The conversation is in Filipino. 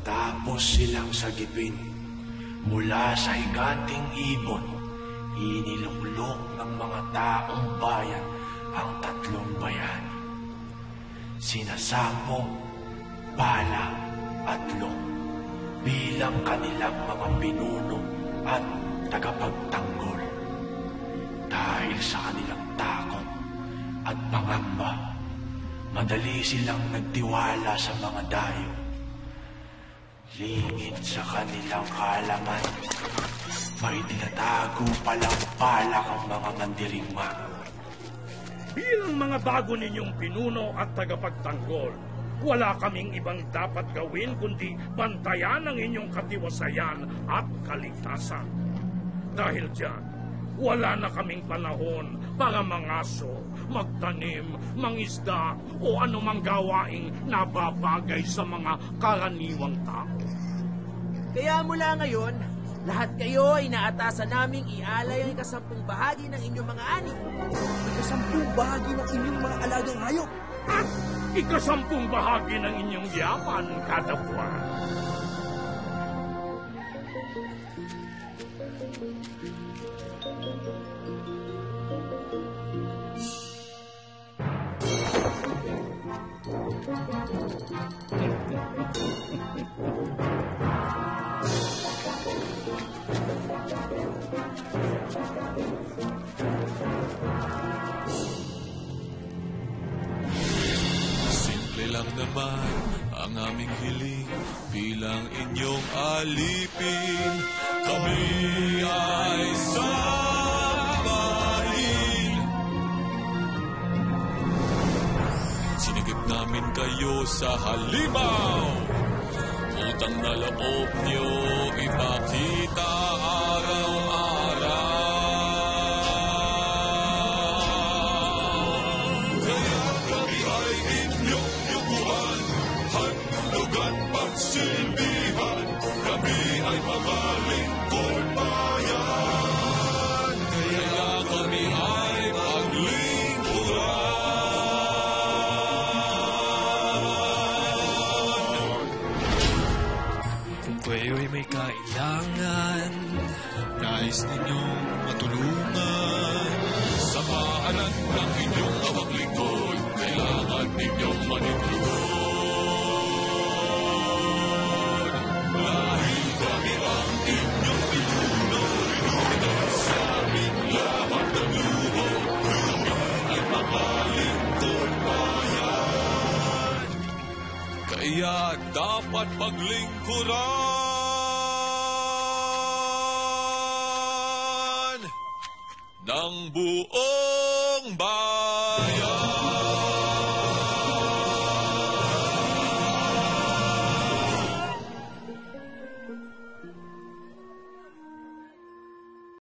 Matapos silang sagipin mula sa higanting ibon, iniluklok ng mga taong bayan ang tatlong bayani. Sinasapong, bala at lok bilang kanilang mga pinuno at tagapagtanggol. Dahil sa kanilang takot at pangamba, madali silang nagtiwala sa mga dayo. Lingid sa kanilang kaalaman, may tinatago palang palak ang mga mandirigma. Bilang mga bago ninyong pinuno at tagapagtanggol, wala kaming ibang dapat gawin kundi bantayan ang inyong katiwasayan at kaligtasan. Dahil diyan, wala na kaming panahon para mangaso, magtanim, mangisda o anumang gawaing nababagay sa mga karaniwang tao. Kaya mula ngayon, lahat kayo ay naatasan naming ialay ang ika-10 bahagi ng inyong mga ani. Ika-10 bahagi ng inyong mga alagang hayop. At ika-10 bahagi ng inyong yaman kada buwan. Naman ang aming hiling bilang inyong alipin, kami ay sabahin. Sinigip namin kayo sa halimaw, utang na loob niyo ipakita araw-araw. Silbihan, kami ay mga lingkod bayan, kaya kami ay maglingkuran. Kung kayo'y may kailangan, nais ninyong matulungan, sa paanan ng inyong awang lingkod, kailangan ninyong manitulungan. Kaya dapat paglingkuran ng buong bayan.